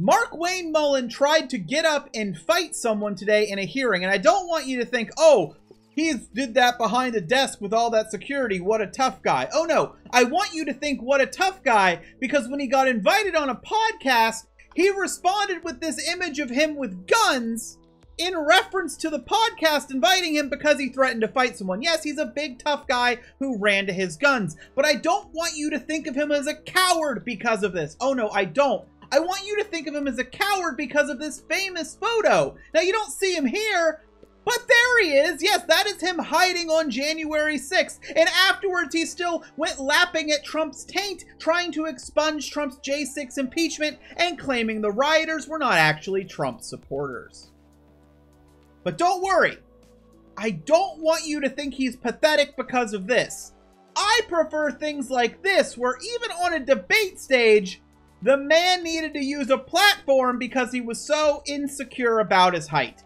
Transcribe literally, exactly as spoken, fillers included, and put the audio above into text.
Markwayne Mullin tried to get up and fight someone today in a hearing, and I don't want you to think, oh, he did that behind a desk with all that security, what a tough guy. Oh no, I want you to think what a tough guy, because when he got invited on a podcast, he responded with this image of him with guns in reference to the podcast inviting him because he threatened to fight someone. Yes, he's a big tough guy who ran to his guns, but I don't want you to think of him as a coward because of this. Oh no, I don't. I want you to think of him as a coward because of this famous photo. Now, you don't see him here, but there he is. Yes, that is him hiding on January sixth. And afterwards, he still went lapping at Trump's taint, trying to expunge Trump's J six impeachment and claiming the rioters were not actually Trump supporters. But don't worry. I don't want you to think he's pathetic because of this. I prefer things like this, where even on a debate stage, the man needed to use a platform because he was so insecure about his height.